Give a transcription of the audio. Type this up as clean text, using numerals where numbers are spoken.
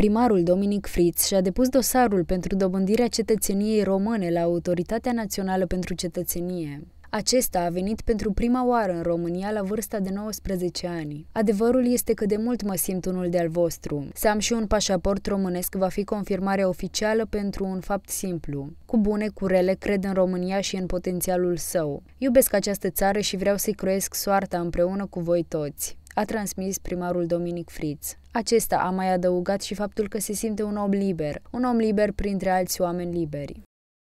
Primarul Dominic Fritz și-a depus dosarul pentru dobândirea cetățeniei române la Autoritatea Națională pentru Cetățenie. Acesta a venit pentru prima oară în România la vârsta de 19 ani. Adevărul este că de mult mă simt unul de-al vostru. Să am și un pașaport românesc va fi confirmarea oficială pentru un fapt simplu. Cu bune, cu rele, cred în România și în potențialul său. Iubesc această țară și vreau să-i croiesc soarta împreună cu voi toți, a transmis primarul Dominic Fritz. Acesta a mai adăugat și faptul că se simte un om liber printre alți oameni liberi.